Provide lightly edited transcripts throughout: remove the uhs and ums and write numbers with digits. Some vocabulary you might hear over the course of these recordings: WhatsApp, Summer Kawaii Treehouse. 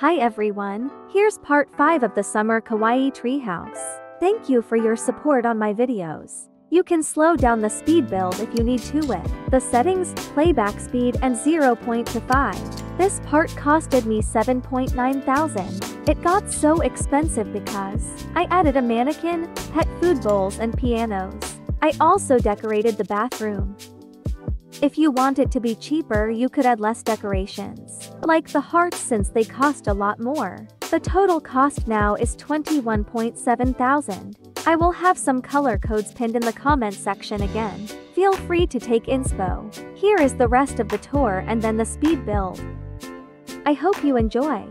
Hi everyone, here's part 5 of the Summer Kawaii Treehouse. Thank you for your support on my videos. You can slow down the speed build if you need to with the settings, playback speed and 0.25. This part costed me 7,900. It got so expensive because I added a mannequin, pet food bowls and pianos. I also decorated the bathroom. If you want it to be cheaper, you could add less decorations, like the hearts, since they cost a lot more. The total cost now is 21,700. I will have some color codes pinned in the comment section again. Feel free to take inspo. Here is the rest of the tour and then the speed build. I hope you enjoy.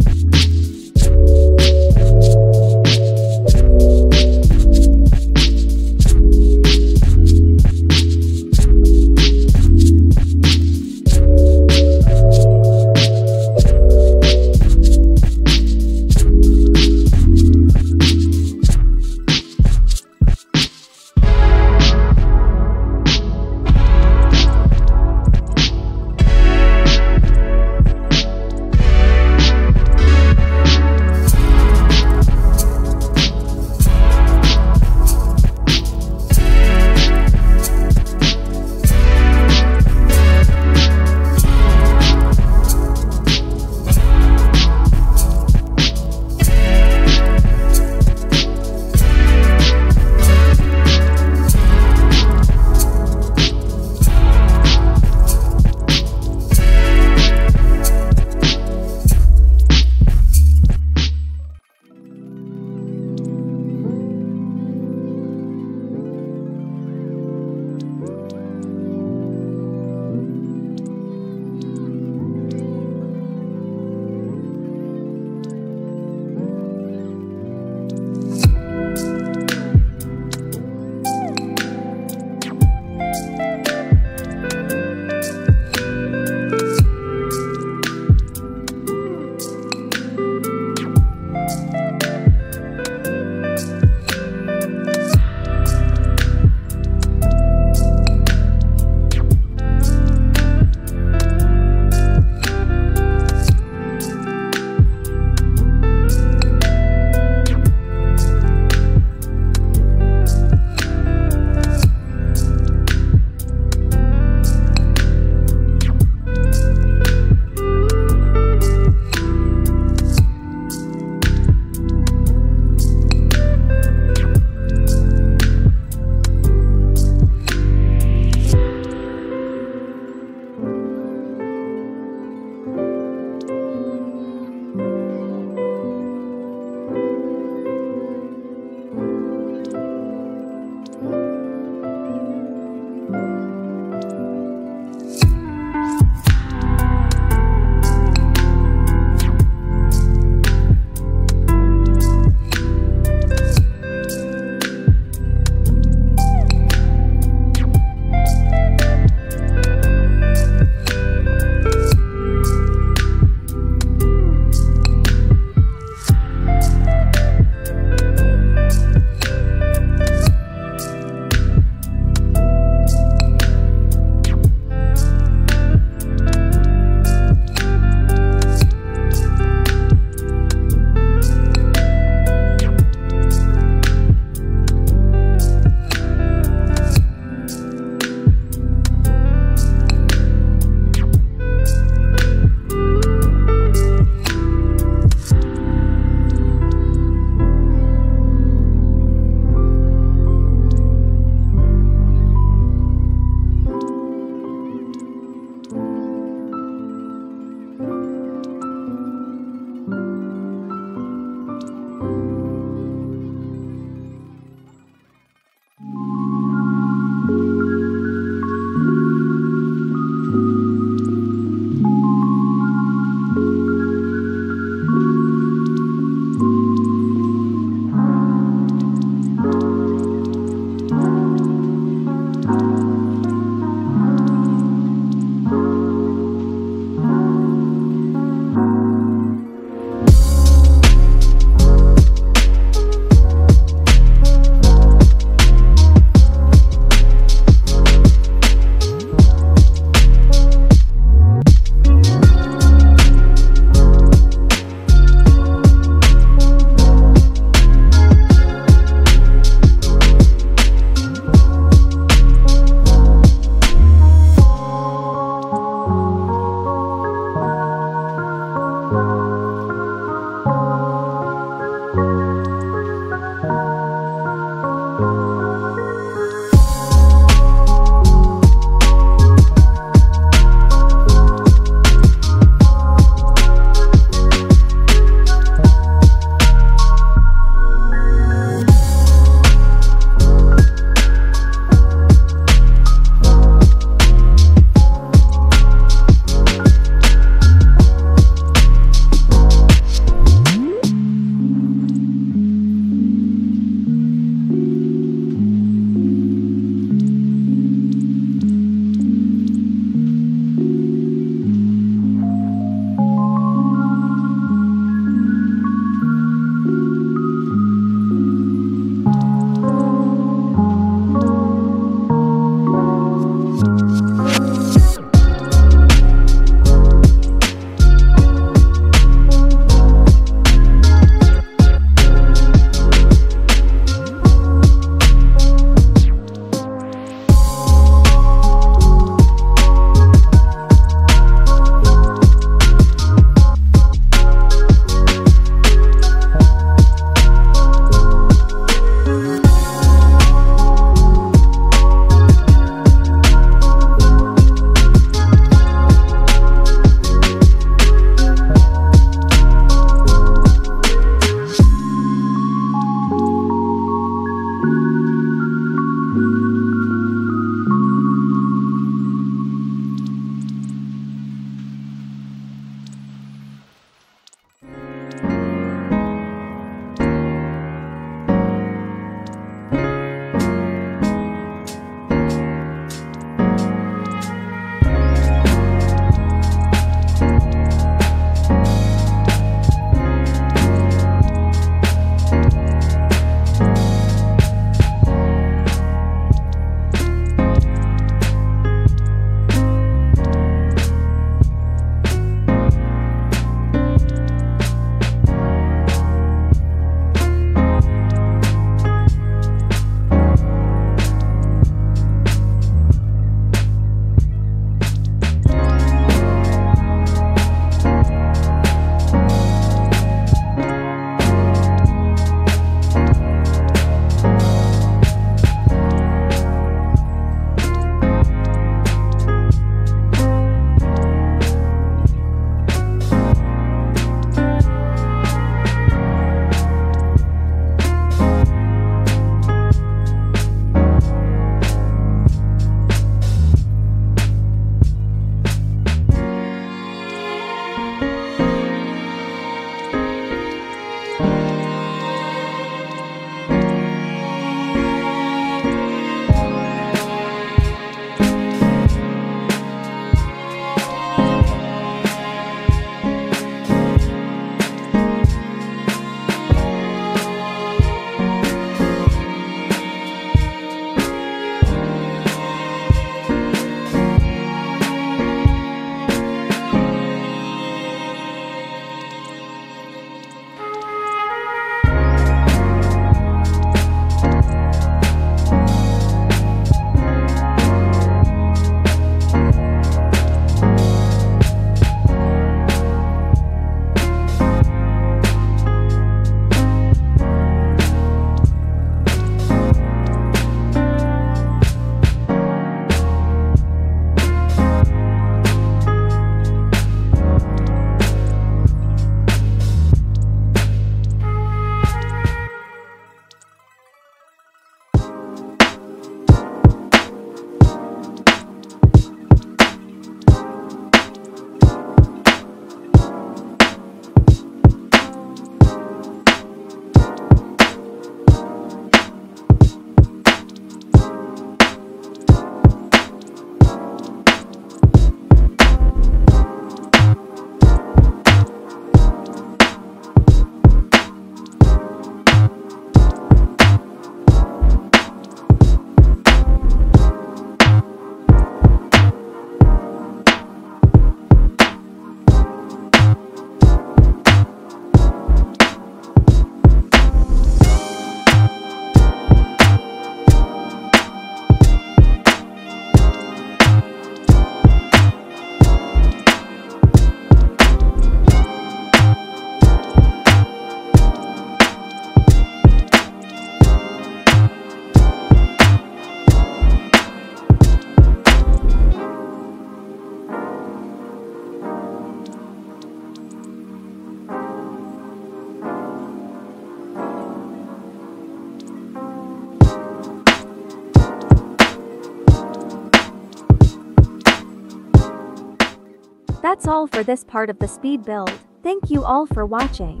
That's all for this part of the speed build. Thank you all for watching.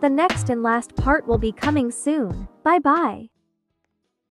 The next and last part will be coming soon. Bye bye.